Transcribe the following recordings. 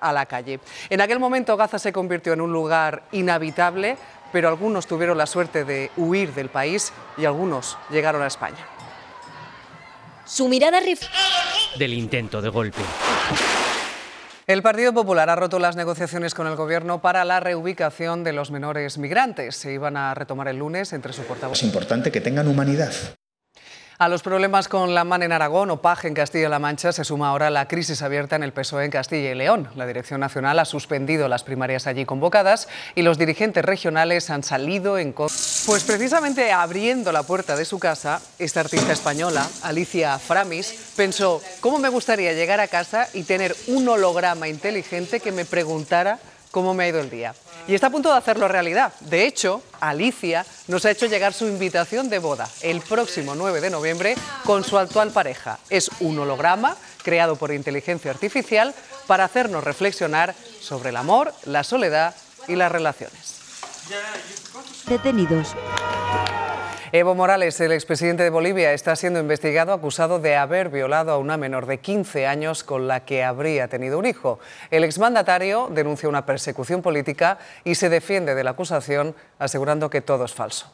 a la calle. En aquel momento Gaza se convirtió en un lugar inhabitable, pero algunos tuvieron la suerte de huir del país y algunos llegaron a España. Su mirada del intento de golpe. El Partido Popular ha roto las negociaciones con el Gobierno para la reubicación de los menores migrantes. Se iban a retomar el lunes entre su portavoz. Es importante que tengan humanidad. A los problemas con la MAN en Aragón o PAJ en Castilla-La Mancha se suma ahora la crisis abierta en el PSOE en Castilla y León. La dirección nacional ha suspendido las primarias allí convocadas y los dirigentes regionales han salido en contra. Pues precisamente abriendo la puerta de su casa, esta artista española, Alicia Framis, pensó: ¿cómo me gustaría llegar a casa y tener un holograma inteligente que me preguntara cómo me ha ido el día? Y está a punto de hacerlo realidad. De hecho, Alicia nos ha hecho llegar su invitación de boda el próximo 9 de noviembre con su actual pareja. Es un holograma creado por inteligencia artificial para hacernos reflexionar sobre el amor, la soledad y las relaciones. Detenidos. Evo Morales, el expresidente de Bolivia, está siendo investigado, acusado de haber violado a una menor de 15 años con la que habría tenido un hijo. El exmandatario denuncia una persecución política y se defiende de la acusación, asegurando que todo es falso.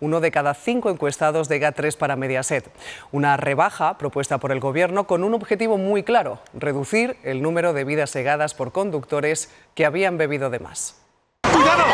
Uno de cada 5 encuestados de GAT3 para Mediaset. Una rebaja propuesta por el Gobierno con un objetivo muy claro: reducir el número de vidas cegadas por conductores que habían bebido de más. ¡Cuidado!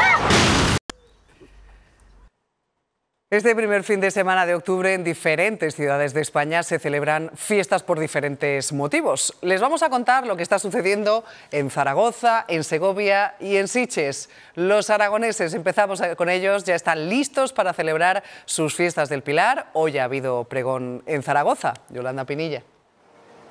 Este primer fin de semana de octubre en diferentes ciudades de España se celebran fiestas por diferentes motivos. Les vamos a contar lo que está sucediendo en Zaragoza, en Segovia y en Sitges. Los aragoneses, empezamos con ellos, ya están listos para celebrar sus fiestas del Pilar. Hoy ha habido pregón en Zaragoza. Yolanda Pinilla.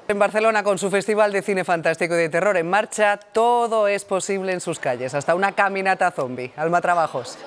En Barcelona, con su festival de cine fantástico y de terror en marcha, todo es posible en sus calles, hasta una caminata zombie. Alma Trabajos.